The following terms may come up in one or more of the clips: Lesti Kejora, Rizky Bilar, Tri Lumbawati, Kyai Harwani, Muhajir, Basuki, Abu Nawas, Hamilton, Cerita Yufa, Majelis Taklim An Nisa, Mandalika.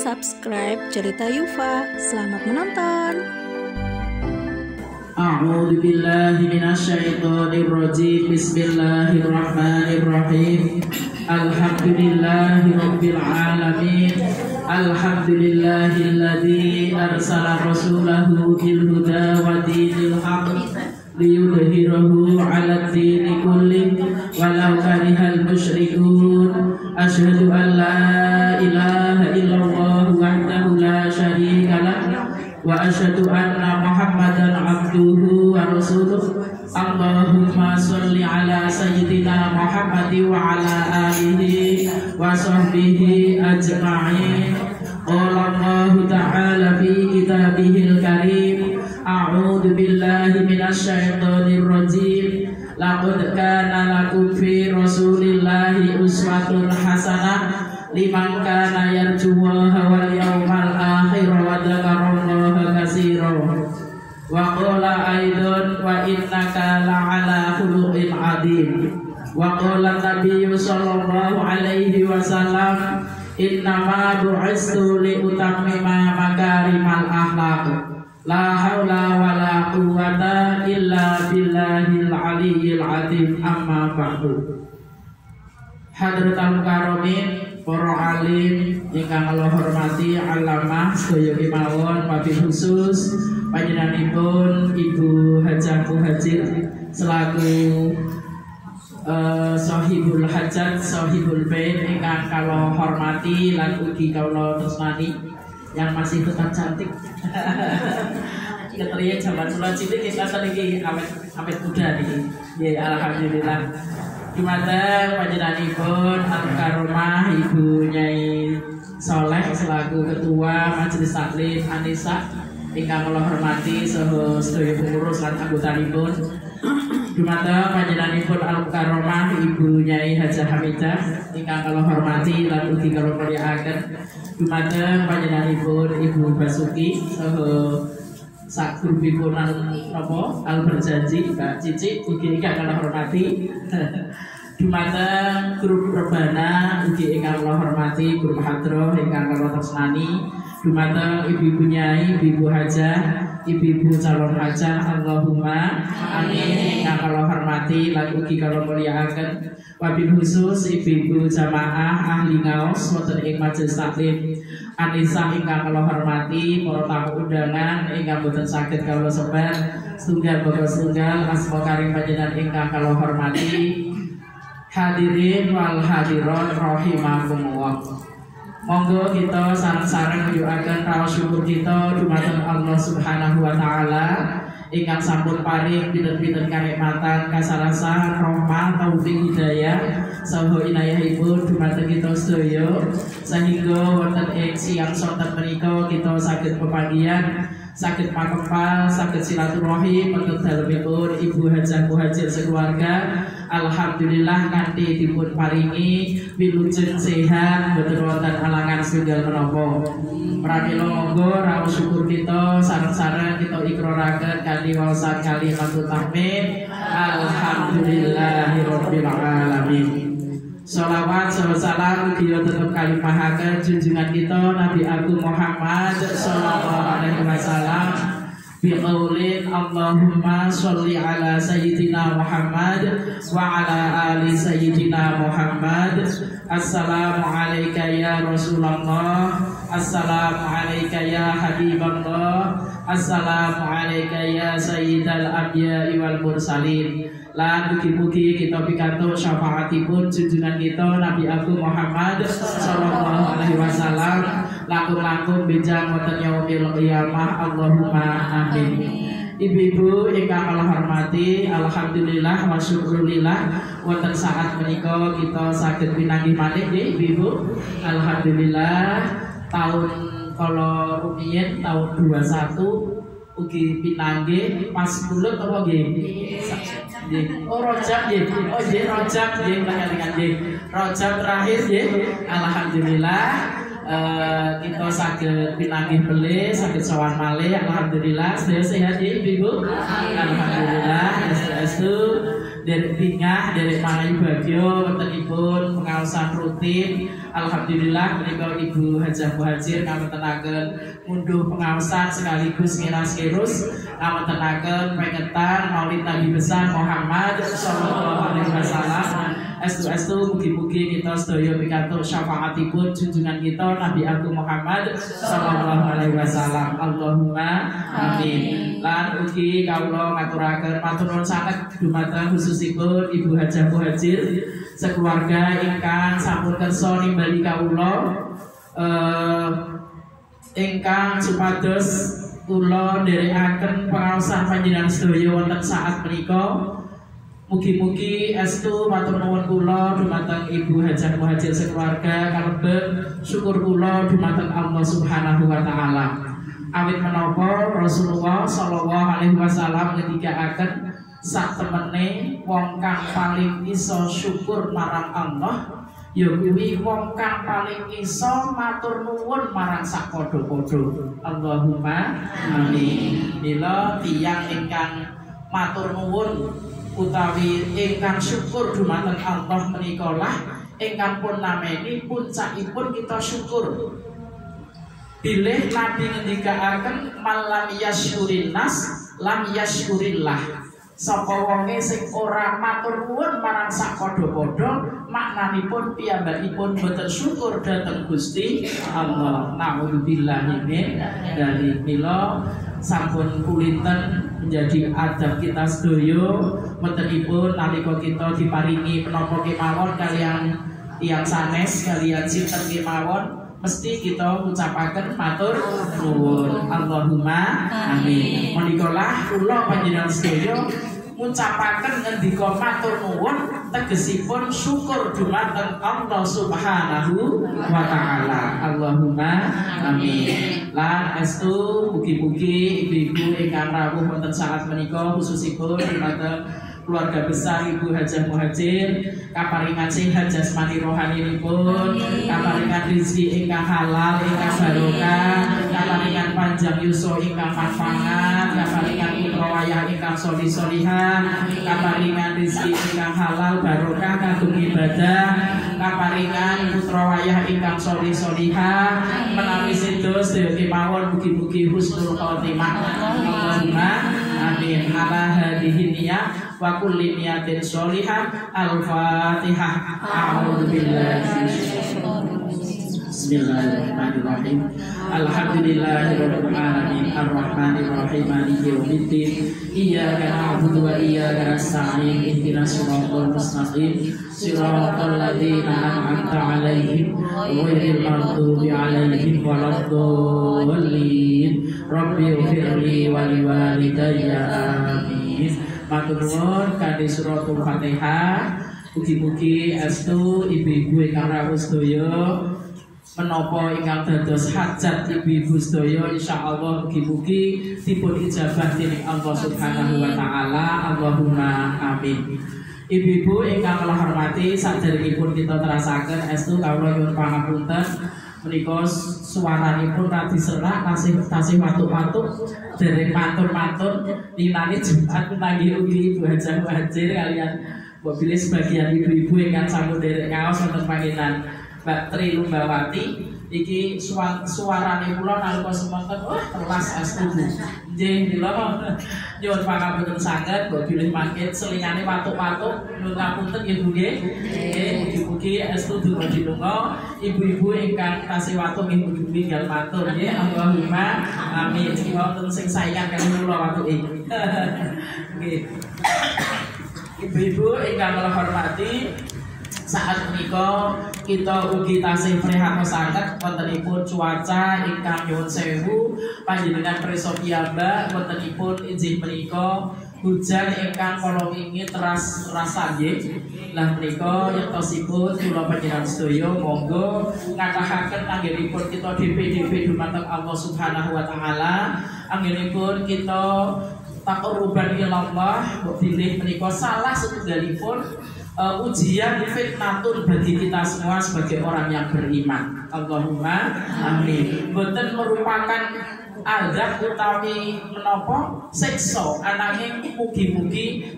subscribe Cerita Yufa. Selamat menonton. A'udzu billahi minasyaitonir rajim. Bismillahirrahmanirrahim. Alhamdulillahirabbil alamin. Alhamdulillahilladzi arsala rasulahu bil huda wa dinil haqq liyudhhirahu 'alad dini kulli walau karihal musyrikun. Asyhadu an la ilaha illallah wahdahu la syarika lah wa asyhadu anna Muhammadan 'abduhu wa rasuluh. Allahumma shalli 'ala sayyidina Muhammadin wa 'ala alihi wa sahbihi ajma'in. Qala Allahu ta'ala fi kitabihil karim, a'udzu billahi minasyaitonir rajim. Laqad kana lakum fi rasulillahi uswatun hasanah liman kana yarjullaha wal yawmal akhir wa dzakarallaha katsiran. Wa qala aidan wa innaka la'ala khuluqin 'adzim. Wa qala nabiyyu sallallahu alaihi wasallam, innama bu'istu li utammima makarimal akhlaq. La haula wala quwwata illa billahil aliyyil azim. Amma ba'du. Hadratul karamin, para alim ingkang kula hormati, alamah sedaya kemawon, wabil khusus panjenenganipun Ibu Hajah Muhajir selaku sahibul hajat, sahibul bait ingkang kula hormati lan ugi kula tresnani yang masih tetap cantik. Ketriye jaman kula cilik ingkang niki awet muda niki. Nggih, alhamdulillah. Dumateng panjenenganipun alkaromah Ibu Nyai Soleh selaku ketua Majelis Taklim An Nisa ingkang kula hormati saha sedaya pengurus lan anggotanipun. Dumateng panjenenganipun alkaromah Ibu Nyai Hajah Hamidah ingkang kula hormati lan ugi kula mulyakaken. Dumateng panjenenganipun Ibu Basuki saha sakripipun napa alberjanji Mbak Cici ugi ingkang kula hormati. Dumateng grup rebana ugi ingkang kula hormati, grup hadroh ingkang kula tresnani. Dumateng ibu-ibu nyai, ibu-ibu hajah, ibu-ibu calon hajah, Allahumma amin ingkang kula hormati lan ugi kula mulyakaken. Wabil khusus ibu-ibu jamaah ahli ngaos wonten ing Majelis Taklim An Nisa ingkang kula hormati, para tamu undangan ingkang boten saged kula sebat, setunggal boten setunggal asma karim panjenengan ingkang kula hormati. Hadirin wal hadirat rahimakumullah. Monggo kita sareng-sareng nyuwunaken raos syukur kita dumateng Allah Subhanahu wa taala ingkang sampun paring pinten-pinten kanikmatan, kasarasan, rahmat, taufik, hidayah saha inayahipun dumateng kita sedaya sehingga wonten ing siang sonten menika kita saged pepanggihan, sakit pakepal, sakit silaturahim menurut dalemipun Ibu Hajah Muhajir sekeluarga. Alhamdulillah kanthi dipun paringi wilujeng sehat, boten wonten alangan setunggal menapa. Pramila monggo raos syukur kita sareng-sareng kita ikraraken kanthi waosan kali matur tahmid. Alhamdulillahirabbil alamin. Salawat serta salam kita tetap kalimahaken junjungan kita Nabi Agung Muhammad sallallahu alaihi wasallam bi qaulin Allahumma sholli ala sayyidina Muhammad wa ala ali sayyidina Muhammad. Assalamu alayka ya Rasulullah, assalamu alayka ya Habiballah, assalamu alayka ya sayyidal anbiya'i wal mursalin. Lan mugi-mugi kita pikantuk syafaatipun junjungan kita Nabi Agung Muhammad sallallahu alaihi wasallam langkung-langkung benjang wonten yaumil qiyamah. Allahumma amin. Ibu-ibu ingkang kula hormati, alhamdulillah wa syukurillah wonten saat menika kita saged pinanggih malih nggih ibu-ibu. Alhamdulillah tahun kala rumiyin tahun 21 ugi pinanggih pas bulut apa nggih? Oh rojab nggih. Oh nggih rojab nggih panjenengan nggih. Rojab terakhir nggih. Alhamdulillah kita saged pinanggih belih, saged sowan malih. Alhamdulillah sedaya sehat nggih Ibu. Alhamdulillah. Astu derek bingah, derek Melayu Bagio, wontenipun pengawasan rutin. Alhamdulillah menika Ibu Hajah Muhajir kawontenaken munduh pengawasan sekaligus miras kirus kawontenaken pengetan Maulid Nabi besar Muhammad sallallahu alaihi wasallam. Astu-astu mugi-mugi kita sedaya pikantuk syafaatipun junjungan kita Nabi Agung Muhammad sallallahu alaihi wasallam. Allahumma amin. Lan ugi kawula ngaturaken matur nuwun sanget dumateng khususipun Ibu Hajah Muhajir sekeluarga ingkang sampun kersa nimbali kawula ingkang supados kula nderekaken pangaosan panjenengan sedaya wonten saat menika. Mugi-mugi astu matur nuwun kula dumateng Ibu Hajah Muhajir sekeluarga kalebet syukur kula dumateng Allah Subhanahu wa taala. Awit menapa Rasulullah sallallahu alaihi wasallam ngendikaaken sak temene wong kang paling iso syukur marang Allah ya kuwi wong kang paling iso matur nuwun marang sak padha-padha. Allahumma amin. Mila tiyang ingkang matur nuwun utawi ingkang syukur dumateng Allah menika lah ingkang pun nameni puncakipun kita syukur. Bilih Nabi ngendikaaken malam yasyurin nas lam yasyurillah. Sapa wonge sing ora matur nuwun marang sak padha-padha maknanipun piyambakipun boten syukur dhateng Gusti Allah. Nauzubillahi min dzalik. Mila sampun kulinten menjadi adab kita sedaya metenipun nalika kita diparingi menapa kemawon kalian tiyang sanes kalian sinten kemawon mesti kita ucapaken matur nuwun. Allahumma amin. Menika lah kula panjenengan sedaya ngucapaken ngendika matur nuwun tegesipun syukur dumateng Allah Subhanahu wa taala. Allahumma amin. Lan astu mugi-mugi ibu-ibu ingkang rawuh wonten saat menika khususipun dumateng keluarga besar Ibu Hajah Muhajir kaparingan sehat jasmani rohaninipun, kaparingan rizki ingkang halal ingkang barokah, kaparingan panjang yuso ingkang manfaat, kaparingan wayah ingkang solih-solihah, kaparingan rizki ingkang halal barokah kagem ibadah, kaparingan putra wayah ingkang solih-solihah, menawi sedoyo sedaya kemawon mugi-mugi husnul khotimah. Allahumma amin. Ala hadhihi niyyah wa kulli niyatin sholihah. Al-Fatihah. A'udzu billahi minasyaitonir rajim. Bismillahirrahmanirrahim. Alhamdulillahirabbil alamin arrahmanirrahim maliki yaumiddin iyyaka na'budu wa iyyaka nasta'in ihdinas siratal mustaqim siratal ladzina an'amta 'alaihim ghairil maghdubi 'alaihim waladdallin rabbi ighfirli wa liwalidayya amin. Matur nuwun kanthi suratul Fatihah. Mugi-mugi astu ibu-ibu ingkang rawuh sedaya menapa ingkang dados hajat ibu-ibu sedaya insyaallah mugi-mugi dipun ijabah dening Allah Subhanahu wa taala. Allahumma amin. Ibu-ibu ingkang kula hormati saderengipun kita terasaken astu kawula nyuwun pangapunten menika suaranipun radi serak tasih watuk-watuk dereng matur-matur dinani Jumat nanggi ugi Ibu Hajah Muhajir kalian mbok bilih sebagian ibu-ibu ingkang sampun dereng ngaos wonten panggenan Mbak Tri Lumbawati iki suarane kula nalika semonten telas astu nggih kula nyuwun pangapunten sanget mbok bilih mangke selingane watuk-watuk nyuwun ngapunten nggih Bu nggih nggih mugi astu dumugi lunga ibu-ibu ingkang tasih watu minggu ninggal matur nggih. Allahumma amin. Wonten sing sayang kali kula watuke nggih. Ibu-ibu ingkang kula hormati saat menika kita ugi tasih prihatin sanget wontenipun cuaca ingkang nyuwun sewu panjenengan pirsa piyambak wontenipun inggih menika hujan ingkang kala wingi teras rasa nggih. Lah menika yektosipun kula panjenengan sedaya monggo ngatahaken anggenipun kita dhewe-dhewe dumateng Allah Subhanahu wa taala, anggenipun kita takoruban ila Allah bilih menika salah setunggalipun ujian fitnatun bagi kita semua sebagai orang yang beriman. Allahumma amin. Boten merupakan azab utawi menapa siksa ananging mugi-mugi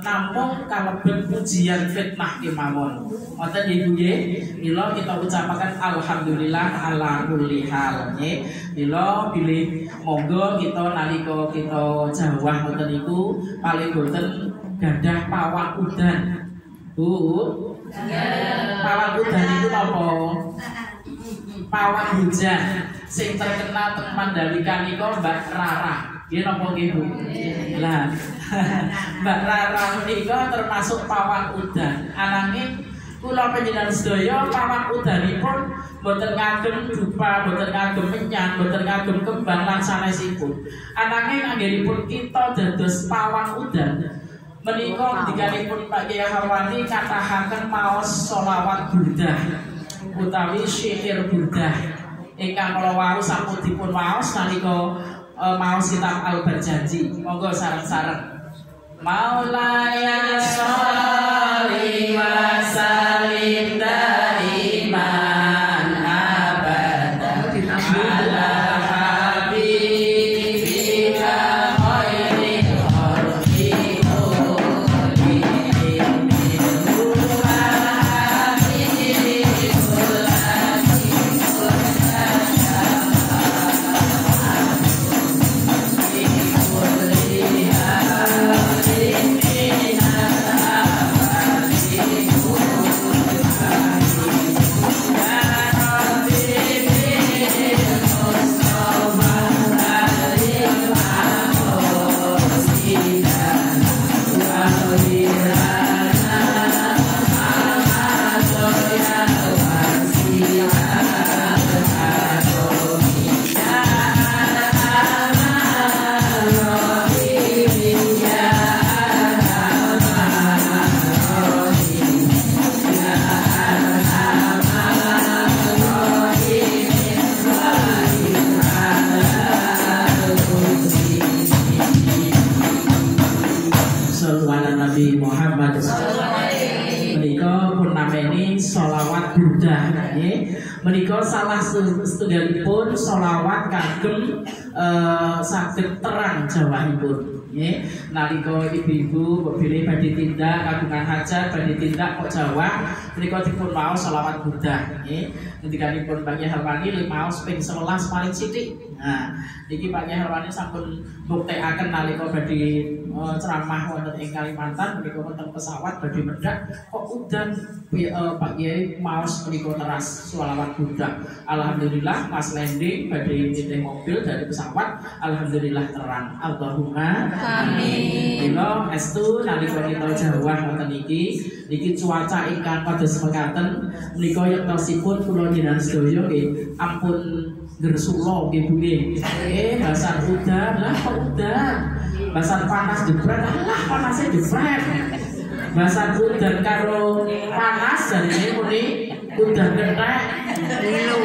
nampung kalebet ujian fitnah kemawon. Ngoten nggih Bu nggih, mila kita ucapaken alhamdulillah ala kulli hal nggih. Mila bilih monggo kita nalika kita jawah ngoten niku paling boten gadah pawak udan. Bu. Pawak udan niku napa? Pawak hujan sing terkenal teng Mandalika niku Mbak Rara. Iya nopo ibu, lah Mbak Rara menika termasuk pawak udan. Ananging kula panjenengan sedaya pawak udanipun boten ngagem dupa, boten ngagem menyan, boten ngagem kembang lan sanesipun. Ananging anggenipun kita dados pawak udan menika dikanipun Pak Kyai Harwani katahaken maos sholawat burdah utawi syair burdah ingkang kala wau sampun dipun waos nalika mau kita berjanji, monggo sareng-sareng. Maulaya sholli wa sallim daiman abadan ala habibika khairil khalqi kullihim wa alihi menika salah setunggalipun sholawat kagem saged terang jawahipun nggih. Nalika ibu-ibu bilih badhe tindak kagungan hajat badhe tindak kok jawah menika dipun maos sholawat burdah nggih. Ngendikanipun Pak Kyai Harwani limaos ping 11 paling sithik. Nah, niki Pak Kyai Harwani sampun mbuktekaken nalika badhe ceramah wonten ing Kalimantan menika wonten pesawat badhe medhak kok udan Pak Kyai maos menika teras sholawat burdah. Alhamdulillah pas landing badhe nitih mobil dari pesawat alhamdulillah terang. Allahumma amin. Mila estu nalika kita jawah wonten niki niki cuaca ingkang kados mekaten menika yektosipun kula jenengan sedaya nggih ampun gersula nggih Bu nggih. Basar udan lah kok udan. Basar panas jebret lah panase jebret. Basar udan karo panas jarene muni udan kethek. Lho.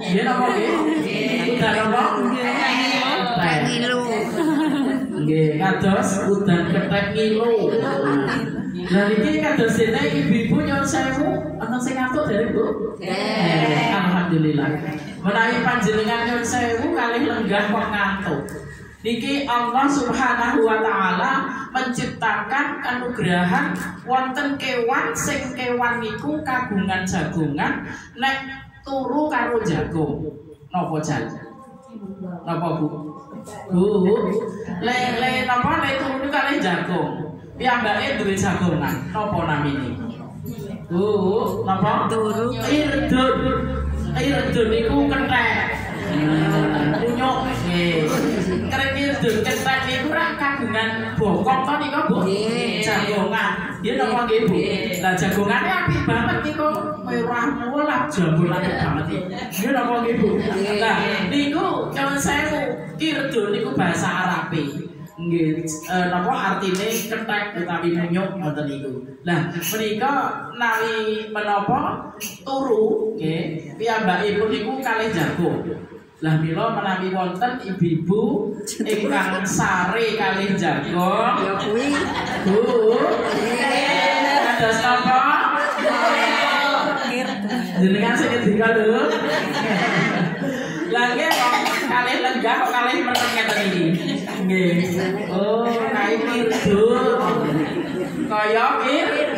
Nggih napa nggih? Udan apa? Ngilu. Nggih, kados udan kethek ngilu. Lah niki kadosene ibu-ibu nyuwun sewu, ana sing ngatur dereng Bu. Alhamdulillah. Menawi panjenengan nyuwun sewu kalih lenggah kok ngantuk. Niki Allah Subhanahu wa taala menciptakan anugerahan wonten kewan sing kewan niku kagungan jagongan nek turu karo jago. Napa jan? Napa Bu? Bu. Lele napa nek turu karo jago? Piyambake duwe jagongan, napa namine? Bu, napa? Turu irdun. Irdun niku kethek. Kunyuk nggih. Krek irdun kethek niku rak kagungan bokong to niku, Bu. Jagongan. Nggih napa nggih, Bu? Lah jagongane apik banget niku, mewah mewah jambulane banget iki. Nggih napa nggih, Bu? Lah niku nyuwun sewu, irdun niku bahasa Arabe. Nggih, napa artine kethek utawi menyuk ngoten niku. Lah menika nawi menapa turu nggih, piyambakipun niku kalih jago. Lah mila menawi wonten ibu-ibu ingkang sare kalih jago ya kuwi Bu. Kados napa? Jenengan sing ngendi lho? Lah nggih Kalian lenggah kok kalian menengah tadi. Oh, naik mirdun. Kaya mirdun.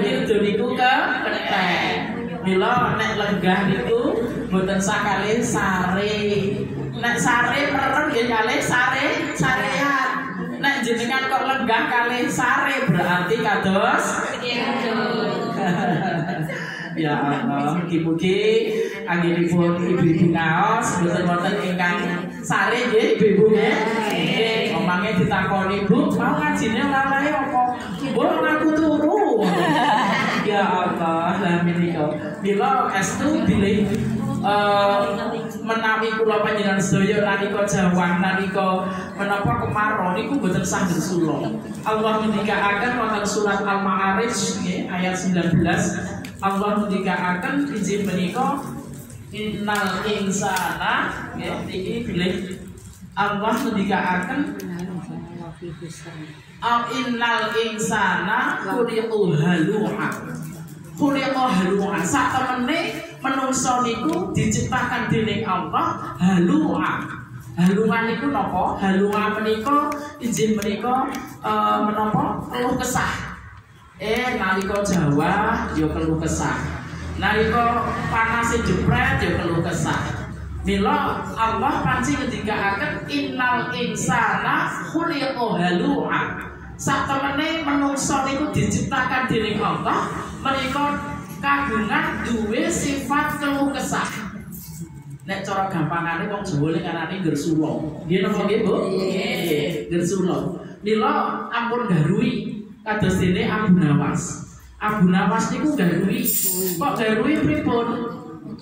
Mirdun itu ke petek. Bila nek lenggah itu mboten sakale sare. Nek sare mereng ya kalih sare sarean. Nek jenengan kok lenggah kalih sare berarti kados ya Allah, mugi-mugi anggenipun ibu-ibu ngaos mboten-mboten ingkang sare nggih ibu-ibu nggih. Omangé ditakoni Bu, mau ngajine ora wae apa? Mbok aku turu. Ya Allah, alhamdulillah. Bila estu bilih menawi kula panjenengan sedaya nalika jawah nalika menapa kemarau niku mboten sanget sula. Allah ngendikaaken wonten surat Al-Ma'arij nggih ayat 19. Allah mendikaaken izin menika innal insana niki bilih Allah mendikaaken al innal insana khuliqul halu'a khuliqul halu'a sak temene menungso niku diciptakan dening Allah halu'a. Haluan niku napa? Halu'a menika izin menika menapa keluh kesah. Nalika Jawa ya keluh kesah. Nalika panase jepret ya keluh kesah. Mila Allah panci ngendikaaken innal insana khuliqa halu'a. Satemene manungsa niku diciptakan dening Allah menika kagungan duwe sifat keluh kesah. Nek cara gampangane wong Jawa ngarani gersula. Nggih napa nggih, Bu? Nggih, gersula. Mila ampun garui kados dene Abu Nawas. Abu Nawas niku garui. Kok garui pripun?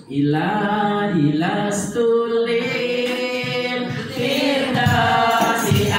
Ila hilastulil firdausi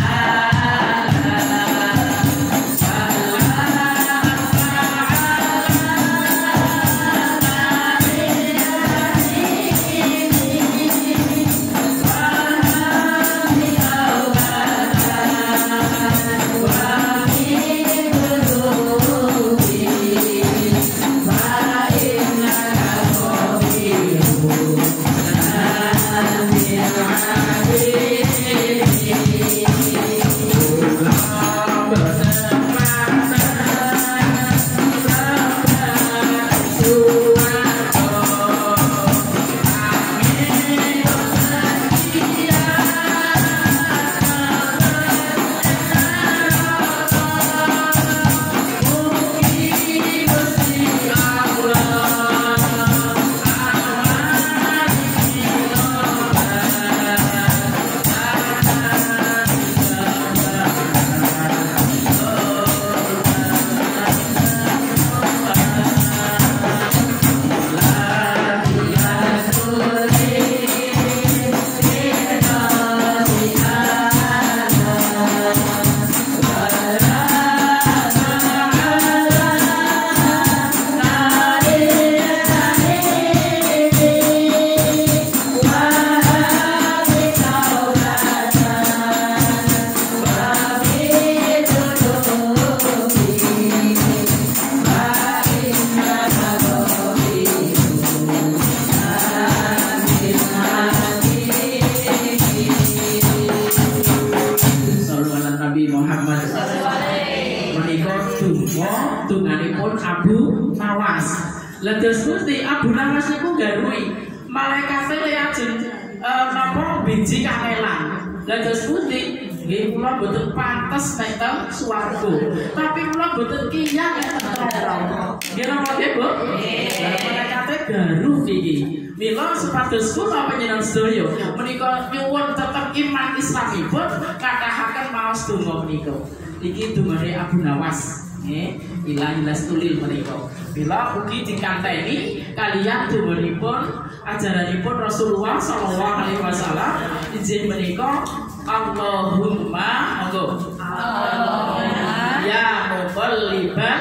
iki dumare Abu Nawas nggih ilah ilastulil menika bila ugi dikanteni kalian dumunipun ajaranipun Rasulullah sallallahu alaihi wasallam izin menika Allahumma monggo Allahumma ya muqalliban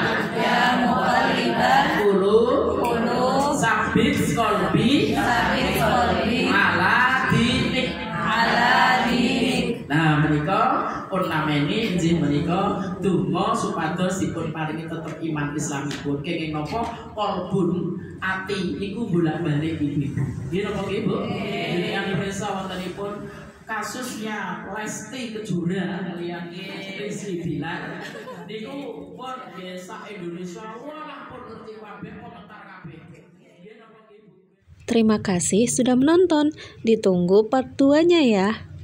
qulub sabit qalbi ala dinik. Nah menika ornamene inggih menika donga supados dipun paringi tetep iman Islamipun. Kenging napa kolbun ati niku bolak-balik ibu. Nggih napa ibu? Jenengan pirsa wontenipun kasusnya Lesti Kejora kaliyan Rizky Bilar niku pun desa Indonesia walah pun ngerti kabeh komentar kabeh. Terima kasih sudah menonton. Ditunggu part 2-nya ya.